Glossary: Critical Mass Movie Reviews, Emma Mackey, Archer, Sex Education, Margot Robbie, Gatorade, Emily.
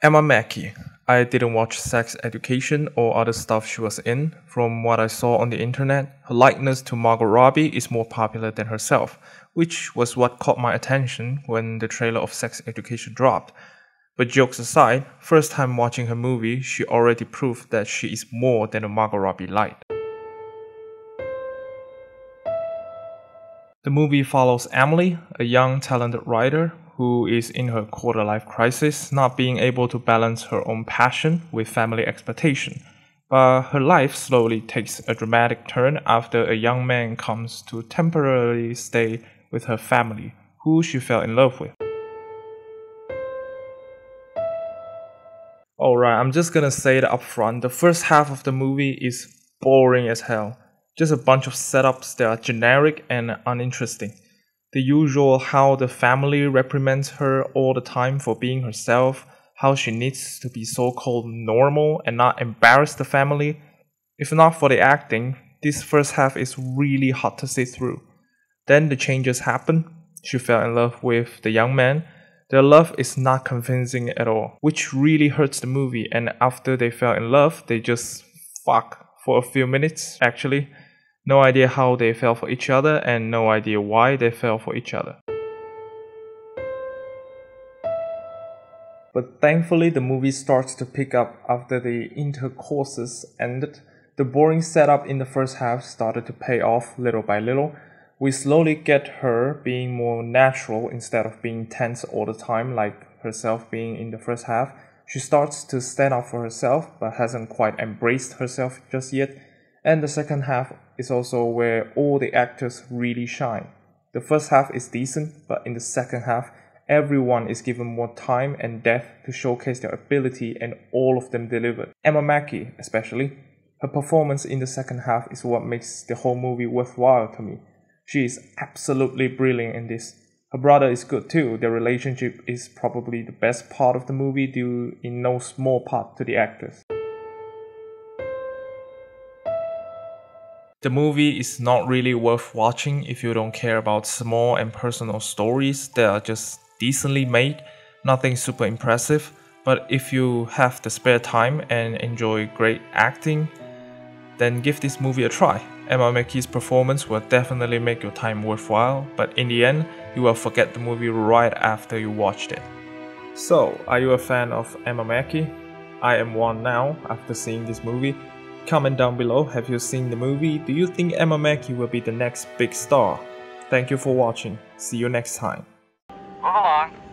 Emma Mackey. I didn't watch Sex Education or other stuff she was in. From what I saw on the internet, her likeness to Margot Robbie is more popular than herself, which was what caught my attention when the trailer of Sex Education dropped. But jokes aside, first time watching her movie, she already proved that she is more than a Margot Robbie light. The movie follows Emily, a young talented writer who is in her quarter-life crisis, not being able to balance her own passion with family expectation. But her life slowly takes a dramatic turn after a young man comes to temporarily stay with her family, who she fell in love with. Alright, I'm just gonna say it up front, the first half of the movie is boring as hell. Just a bunch of setups that are generic and uninteresting. The usual how the family reprimands her all the time for being herself, how she needs to be so-called normal and not embarrass the family. If not for the acting, this first half is really hard to sit through. Then the changes happen. She fell in love with the young man. Their love is not convincing at all, which really hurts the movie, and after they fell in love, they just fuck for a few minutes, actually. No idea how they fell for each other, and no idea why they fell for each other. But thankfully, the movie starts to pick up after the intercourses ended. The boring setup in the first half started to pay off little by little. We slowly get her being more natural instead of being tense all the time like herself being in the first half. She starts to stand up for herself but hasn't quite embraced herself just yet. And the second half is also where all the actors really shine. The first half is decent, but in the second half, everyone is given more time and depth to showcase their ability, and all of them delivered. Emma Mackey especially. Her performance in the second half is what makes the whole movie worthwhile to me. She is absolutely brilliant in this. Her brother is good too. Their relationship is probably the best part of the movie, due in no small part to the actors. The movie is not really worth watching if you don't care about small and personal stories that are just decently made, nothing super impressive. But if you have the spare time and enjoy great acting, then give this movie a try. Emma Mackey's performance will definitely make your time worthwhile, but in the end, you will forget the movie right after you watched it. So, are you a fan of Emma Mackey? I am one now, after seeing this movie. Comment down below, have you seen the movie? Do you think Emma Mackey will be the next big star? Thank you for watching, see you next time. Move along.